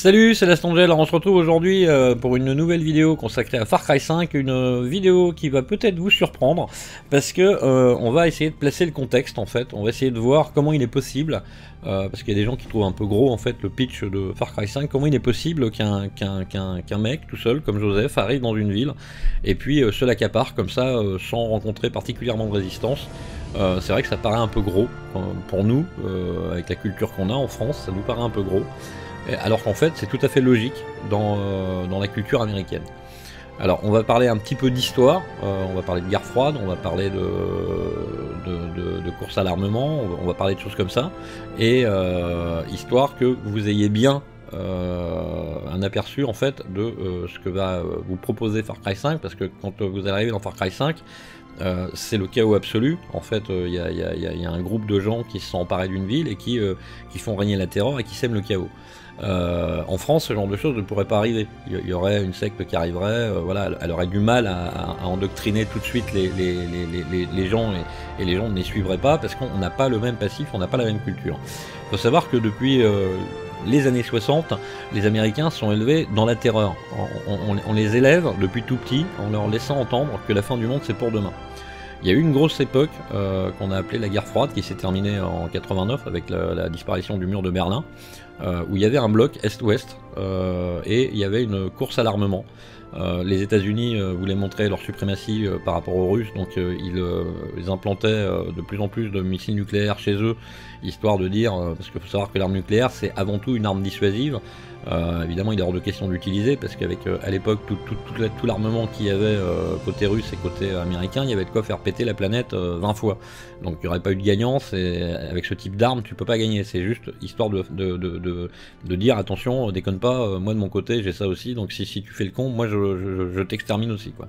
Salut, c'est Last Angel. On se retrouve aujourd'hui pour une nouvelle vidéo consacrée à Far Cry 5, une vidéo qui va peut-être vous surprendre parce que on va essayer de placer le contexte en fait, on va essayer de voir comment il est possible, parce qu'il y a des gens qui trouvent un peu gros en fait le pitch de Far Cry 5, comment il est possible qu'un mec tout seul comme Joseph arrive dans une ville et puis se l'accapare comme ça sans rencontrer particulièrement de résistance. C'est vrai que ça paraît un peu gros pour nous, avec la culture qu'on a en France, ça nous paraît un peu gros. Alors qu'en fait, c'est tout à fait logique dans la culture américaine. Alors, on va parler un petit peu d'histoire, on va parler de guerre froide, on va parler de course à l'armement, on va parler de choses comme ça, et histoire que vous ayez bien un aperçu en fait de ce que va vous proposer Far Cry 5, parce que quand vous arrivez dans Far Cry 5, c'est le chaos absolu. En fait, il y a un groupe de gens qui se sont emparés d'une ville et qui font régner la terreur et qui sèment le chaos. En France, ce genre de choses ne pourrait pas arriver. Il y aurait une secte qui arriverait, voilà, elle aurait du mal à endoctriner tout de suite les gens et les gens ne les suivraient pas parce qu'on n'a pas le même passif, on n'a pas la même culture. Il faut savoir que depuis les années 60, les Américains sont élevés dans la terreur. On les élève depuis tout petit en leur laissant entendre que la fin du monde c'est pour demain. Il y a eu une grosse époque qu'on a appelée la guerre froide qui s'est terminée en 89 avec la disparition du mur de Berlin, où il y avait un bloc Est-Ouest et il y avait une course à l'armement. Les États-Unis voulaient montrer leur suprématie par rapport aux Russes, donc ils implantaient de plus en plus de missiles nucléaires chez eux, histoire de dire, parce qu'il faut savoir que l'arme nucléaire c'est avant tout une arme dissuasive. Évidemment il est hors de question d'utiliser parce qu'avec à l'époque tout l'armement qu'il y avait côté russe et côté américain, il y avait de quoi faire péter la planète 20 fois. Donc il n'y aurait pas eu de gagnant, et avec ce type d'arme tu peux pas gagner, c'est juste histoire de dire attention, déconne pas, moi de mon côté j'ai ça aussi, donc si tu fais le con, moi je t'extermine aussi quoi.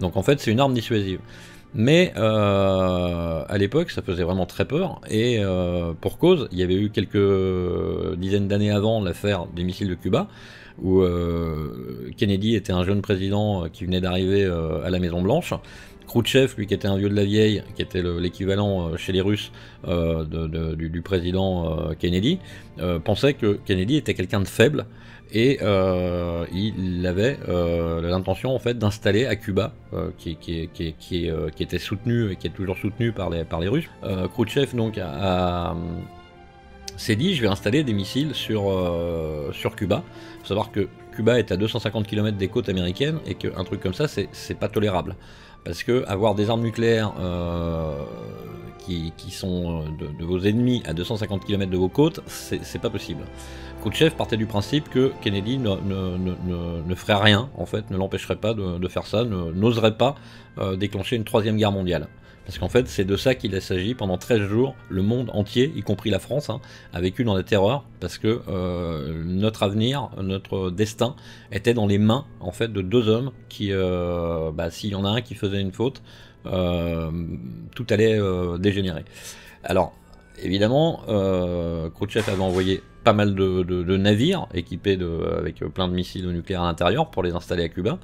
Donc en fait c'est une arme dissuasive. Mais à l'époque ça faisait vraiment très peur et pour cause, il y avait eu quelques dizaines d'années avant l'affaire des missiles de Cuba où Kennedy était un jeune président qui venait d'arriver à la Maison-Blanche. Khrouchtchev, lui qui était un vieux de la vieille, qui était l'équivalent chez les Russes du président Kennedy, pensait que Kennedy était quelqu'un de faible et il avait l'intention en fait d'installer à Cuba, qui était soutenu et qui est toujours soutenu par les Russes. Khrouchtchev donc s'est dit je vais installer des missiles sur Cuba. Il faut savoir que Cuba est à 250 km des côtes américaines et qu'un truc comme ça c'est pas tolérable. Parce que avoir des armes nucléaires qui sont de vos ennemis à 250 km de vos côtes, c'est pas possible. Khrouchtchev partait du principe que Kennedy ne ferait rien, en fait, ne l'empêcherait pas de faire ça, n'oserait pas déclencher une troisième guerre mondiale. Parce qu'en fait, c'est de ça qu'il s'agit. Pendant 13 jours, le monde entier, y compris la France, hein, a vécu dans la terreur parce que notre avenir, notre destin était dans les mains en fait de deux hommes qui, s'il y en a un qui faisait une faute, tout allait dégénérer. Alors, évidemment, Khrouchtchev avait envoyé pas mal de navires équipés avec plein de missiles nucléaires à l'intérieur pour les installer à Cuba.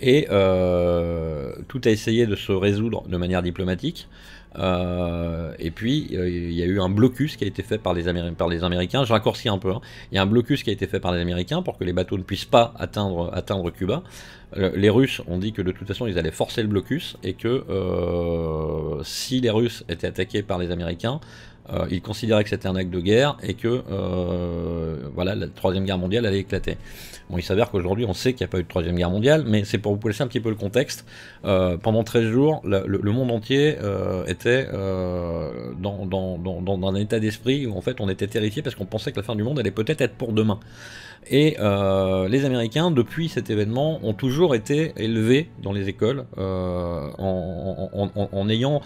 Et tout a essayé de se résoudre de manière diplomatique. Et puis il y a eu un blocus qui a été fait par les Américains. Je raccourcis un peu, hein. Il y a un blocus qui a été fait par les Américains pour que les bateaux ne puissent pas atteindre Cuba. Les Russes ont dit que de toute façon ils allaient forcer le blocus et que si les Russes étaient attaqués par les Américains, ils considéraient que c'était un acte de guerre et que voilà, la troisième guerre mondiale allait éclater. Bon, il s'avère qu'aujourd'hui on sait qu'il n'y a pas eu de troisième guerre mondiale, mais c'est pour vous placer un petit peu le contexte. Pendant 13 jours, le monde entier était dans un état d'esprit où en fait on était terrifié parce qu'on pensait que la fin du monde allait peut-être être pour demain. Et les Américains, depuis cet événement, ont toujours été élevés dans les écoles en ayant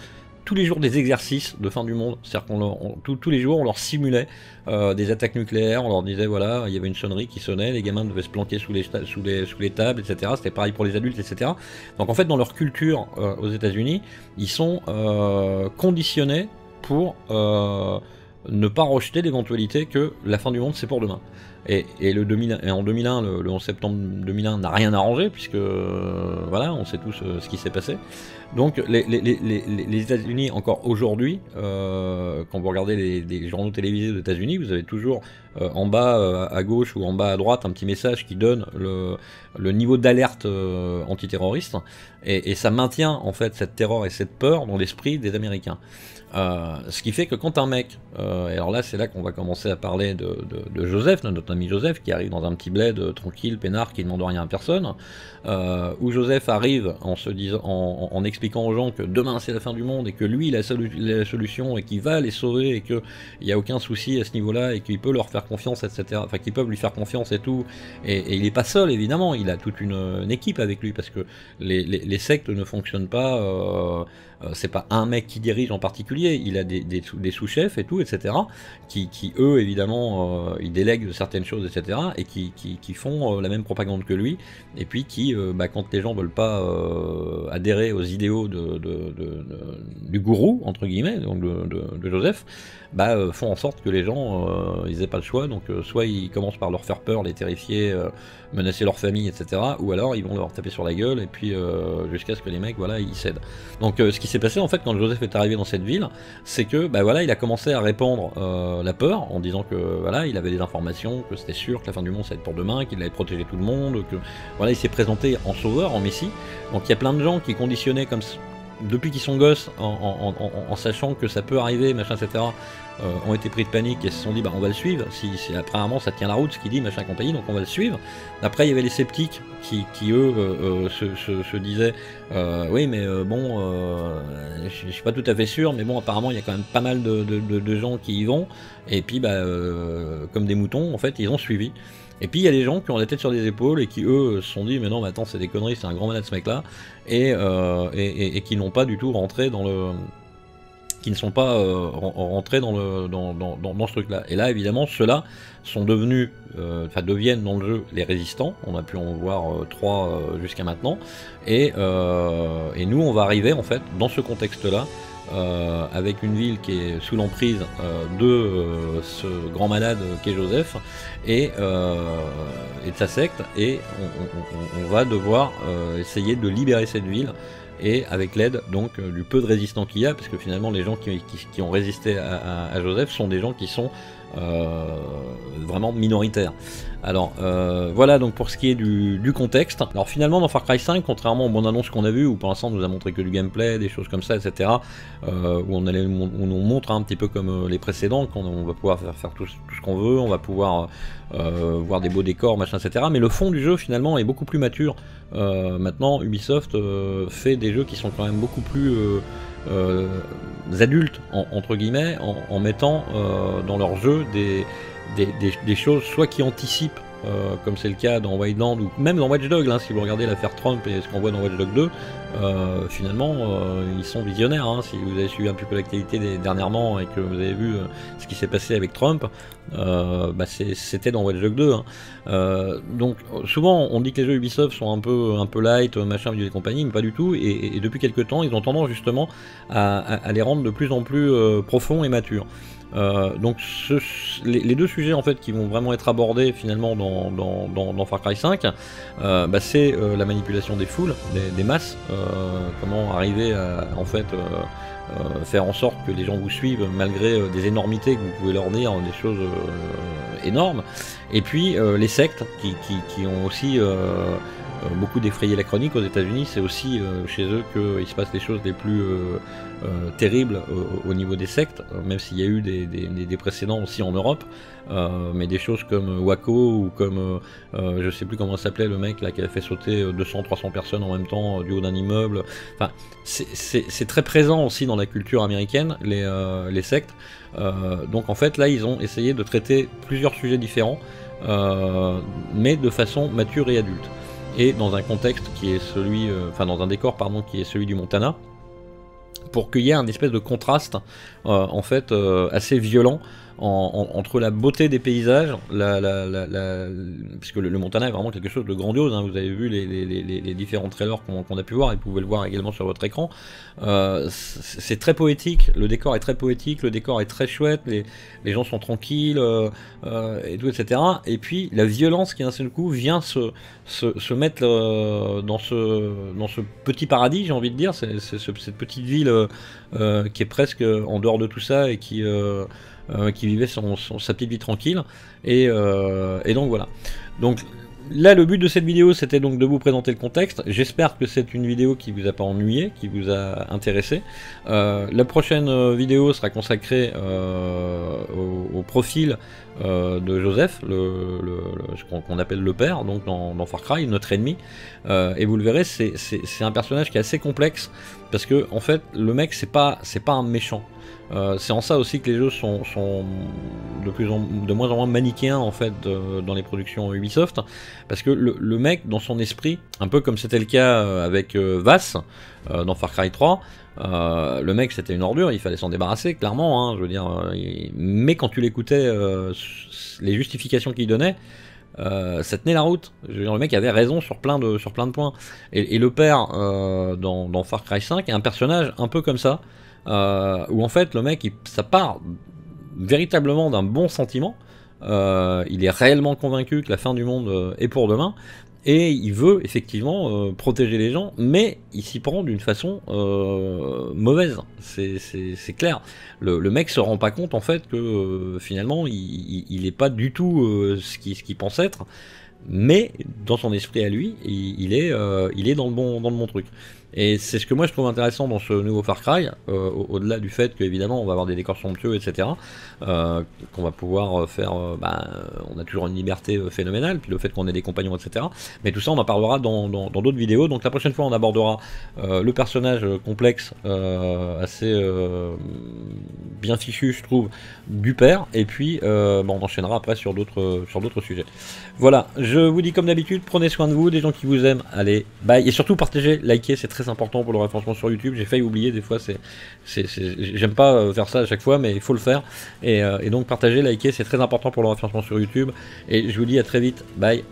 tous les jours des exercices de fin du monde, c'est-à-dire tous les jours on leur simulait des attaques nucléaires, on leur disait voilà, il y avait une sonnerie qui sonnait, les gamins devaient se planquer sous les tables, etc. C'était pareil pour les adultes, etc. Donc en fait dans leur culture aux États-Unis, ils sont conditionnés pour ne pas rejeter l'éventualité que la fin du monde c'est pour demain. Et en 2001, le 11 septembre 2001 n'a rien arrangé, puisque voilà, on sait tous ce qui s'est passé. Donc les États-Unis, encore aujourd'hui, quand vous regardez les journaux télévisés des États-Unis, vous avez toujours en bas à gauche ou en bas à droite un petit message qui donne le niveau d'alerte antiterroriste, et ça maintient en fait cette terreur et cette peur dans l'esprit des Américains. Ce qui fait que quand un mec, et alors là c'est là qu'on va commencer à parler de Joseph, notre ami Joseph, qui arrive dans un petit bled tranquille, peinard, qui ne demande rien à personne, où Joseph arrive en expliquant aux gens que demain c'est la fin du monde et que lui il a la solution et qu'il va les sauver et qu'il n'y a aucun souci à ce niveau-là et qu'il peut leur faire confiance, etc. Enfin qu'ils peuvent lui faire confiance et tout, et il n'est pas seul évidemment, il a toute une équipe avec lui parce que les sectes ne fonctionnent pas, c'est pas un mec qui dirige en particulier. Il a des sous-chefs et tout, etc., qui eux, évidemment, ils délèguent certaines choses, etc., et qui font la même propagande que lui, et puis qui, quand les gens veulent pas adhérer aux idéaux du gourou, entre guillemets, donc de Joseph, font en sorte que les gens, ils aient pas le choix, donc soit ils commencent par leur faire peur, les terrifier, menacer leur famille, etc., ou alors ils vont leur taper sur la gueule, et puis jusqu'à ce que les mecs, voilà, ils cèdent. Donc ce qui s'est passé, en fait, quand Joseph est arrivé dans cette ville, c'est que voilà, il a commencé à répandre la peur en disant que voilà, il avait des informations, que c'était sûr que la fin du monde ça allait être pour demain, qu'il allait protéger tout le monde, que voilà, il s'est présenté en sauveur, en messie. Donc il y a plein de gens qui conditionnaient comme depuis qu'ils sont gosses, en sachant que ça peut arriver, machin, etc., ont été pris de panique et se sont dit on va le suivre, si apparemment ça tient la route ce qu'il dit, machin compagnie, donc on va le suivre. Après il y avait les sceptiques qui eux se disaient oui mais bon je suis pas tout à fait sûr, mais bon apparemment il y a quand même pas mal de gens qui y vont, et puis comme des moutons en fait ils ont suivi. Et puis il y a des gens qui ont la tête sur des épaules et qui eux se sont dit mais non mais attends c'est des conneries, c'est un grand malade ce mec là, et qui n'ont pas du tout rentré dans le... qui ne sont pas rentrés dans ce truc-là. Et là, évidemment, ceux-là sont devenus, deviennent dans le jeu les résistants. On a pu en voir 3 jusqu'à maintenant. Et nous, on va arriver en fait dans ce contexte-là, avec une ville qui est sous l'emprise de ce grand malade qu'est Joseph et de sa secte. Et on va devoir essayer de libérer cette ville. Et avec l'aide donc du peu de résistants qu'il y a, parce que finalement les gens qui ont résisté à Joseph sont des gens qui sont vraiment minoritaires. Alors voilà donc pour ce qui est du contexte. Alors finalement dans Far Cry 5, contrairement aux bonnes annonces qu'on a vues, où pour l'instant on nous a montré que du gameplay, des choses comme ça, etc., où on montre un petit peu comme les précédents, qu'on va pouvoir faire tout ce qu'on veut, on va pouvoir voir des beaux décors, machin, etc. Mais le fond du jeu finalement est beaucoup plus mature. Maintenant Ubisoft fait des jeux qui sont quand même beaucoup plus... adultes entre guillemets, en mettant dans leur jeu des choses soit qui anticipent comme c'est le cas dans Wildland ou même dans Watch Dog, hein, si vous regardez l'affaire Trump et ce qu'on voit dans Watch Dog 2, finalement ils sont visionnaires, hein. Si vous avez suivi un petit peu l'actualité dernièrement et que vous avez vu ce qui s'est passé avec Trump, c'était dans Watch Dog 2, hein. Donc souvent on dit que les jeux Ubisoft sont un peu light, machin, vidéo et compagnie, mais pas du tout, et depuis quelques temps ils ont tendance justement à les rendre de plus en plus profonds et matures. Donc les deux sujets en fait qui vont vraiment être abordés finalement dans Far Cry 5, c'est la manipulation des foules, des masses, comment arriver à en fait faire en sorte que les gens vous suivent malgré des énormités que vous pouvez leur dire, des choses énormes, et puis les sectes qui ont aussi beaucoup défrayé la chronique aux États-Unis. C'est aussi chez eux qu'il se passe les choses les plus terribles au niveau des sectes, même s'il y a eu des précédents aussi en Europe, mais des choses comme Waco ou comme je sais plus comment s'appelait le mec là qui a fait sauter 200-300 personnes en même temps du haut d'un immeuble. Enfin, c'est très présent aussi dans la culture américaine, les sectes. Donc en fait là ils ont essayé de traiter plusieurs sujets différents, mais de façon mature et adulte, et dans un contexte qui est celui, dans un décor pardon qui est celui du Montana, pour qu'il y ait un espèce de contraste assez violent entre la beauté des paysages, puisque le Montana est vraiment quelque chose de grandiose, hein, vous avez vu les différents trailers qu'on a pu voir, et vous pouvez le voir également sur votre écran, c'est très poétique, le décor est très poétique, le décor est très chouette, les gens sont tranquilles, et tout, etc. Et puis la violence qui d'un seul coup vient se mettre dans ce petit paradis, j'ai envie de dire, c'est cette petite ville qui est presque en dehors de tout ça et qui vivait sa petite vie tranquille, et donc voilà. Donc là, le but de cette vidéo, c'était donc de vous présenter le contexte. J'espère que c'est une vidéo qui vous a pas ennuyé, qui vous a intéressé. La prochaine vidéo sera consacrée au profil de Joseph, ce qu'on appelle le père, donc dans Far Cry, notre ennemi. Et vous le verrez, c'est un personnage qui est assez complexe, parce que en fait, le mec, c'est pas un méchant. C'est en ça aussi que les jeux sont de moins en moins manichéens en fait dans les productions Ubisoft, parce que le mec dans son esprit, un peu comme c'était le cas avec Vaas dans Far Cry 3, le mec c'était une ordure, il fallait s'en débarrasser clairement, hein, je veux dire, mais quand tu l'écoutais, les justifications qu'il donnait, ça tenait la route. Je veux dire, le mec avait raison sur plein de points, et le père dans Far Cry 5 est un personnage un peu comme ça. Où en fait le mec ça part véritablement d'un bon sentiment, il est réellement convaincu que la fin du monde est pour demain, et il veut effectivement protéger les gens, mais il s'y prend d'une façon mauvaise, c'est clair. Le mec se rend pas compte en fait que finalement il est pas du tout ce qu'il pense être, mais dans son esprit à lui il est dans le bon truc. Et c'est ce que moi je trouve intéressant dans ce nouveau Far Cry, au-delà du fait qu'évidemment on va avoir des décors somptueux, etc. Qu'on va pouvoir faire, on a toujours une liberté phénoménale, puis le fait qu'on ait des compagnons, etc. Mais tout ça on en parlera dans d'autres vidéos, donc la prochaine fois on abordera le personnage complexe, assez bien fichu je trouve, du père, et puis on enchaînera après sur d'autres sujets. Voilà, je vous dis comme d'habitude, prenez soin de vous, des gens qui vous aiment, allez, bye, et surtout partagez, likez, c'est très important pour le référencement sur YouTube. J'ai failli oublier, des fois j'aime pas faire ça à chaque fois, mais il faut le faire, et donc partager, liker, c'est très important pour le référencement sur YouTube, et je vous dis à très vite, bye.